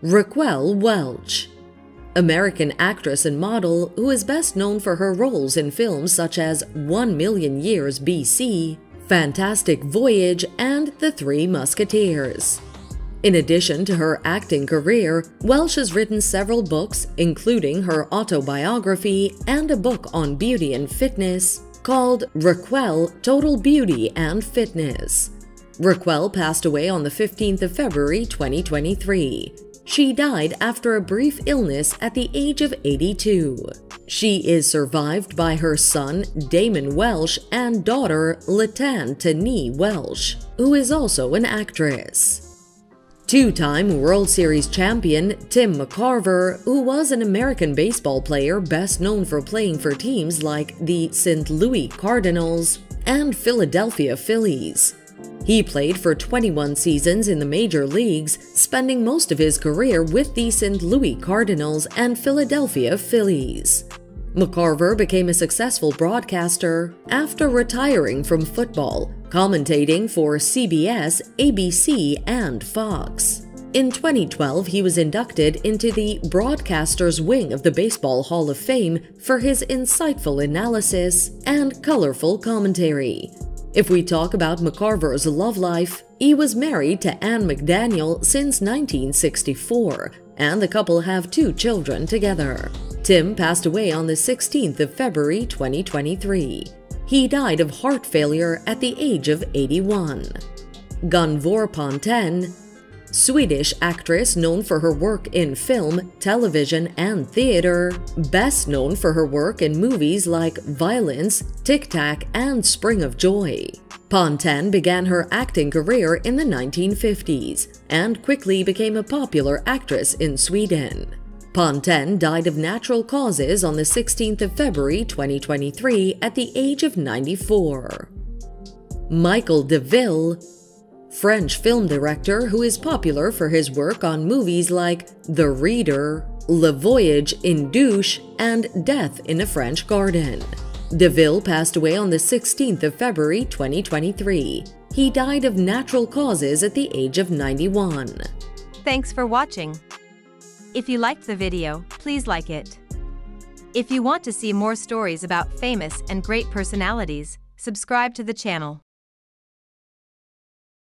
Raquel Welch, American actress and model who is best known for her roles in films such as 1,000,000 Years BC, Fantastic Voyage, and The Three Musketeers. In addition to her acting career, Welsh has written several books, including her autobiography and a book on beauty and fitness called Raquel: Total Beauty and Fitness. Raquel passed away on the 15th of February 2023. She died after a brief illness at the age of 82. She is survived by her son, Damon Welsh, and daughter, Latanne Welch, who is also an actress. Two-time World Series champion Tim McCarver, who was an American baseball player best known for playing for teams like the Saint Louis Cardinals and Philadelphia Phillies. He played for 21 seasons in the major leagues, spending most of his career with the St. Louis Cardinals and Philadelphia Phillies. McCarver became a successful broadcaster after retiring from football, commentating for CBS, ABC, and Fox. In 2012, he was inducted into the Broadcasters Wing of the Baseball Hall of Fame for his insightful analysis and colorful commentary. If we talk about McCarver's love life, he was married to Anne McDaniel since 1964, and the couple have two children together. Tim passed away on the 16th of February 2023. He died of heart failure at the age of 81. Gunvor Ponten, Swedish actress known for her work in film, television, and theater, best known for her work in movies like Violence, Tic Tac, and Spring of Joy. Ponten began her acting career in the 1950s and quickly became a popular actress in Sweden. Ponten died of natural causes on the 16th of February 2023 at the age of 94. Michel DeVille, French film director who is popular for his work on movies like The Reader, Le Voyage in Douche, and Death in a French Garden. DeVille passed away on the 16th of February 2023. He died of natural causes at the age of 91. Thanks for watching. If you liked the video, please like it. If you want to see more stories about famous and great personalities, subscribe to the channel.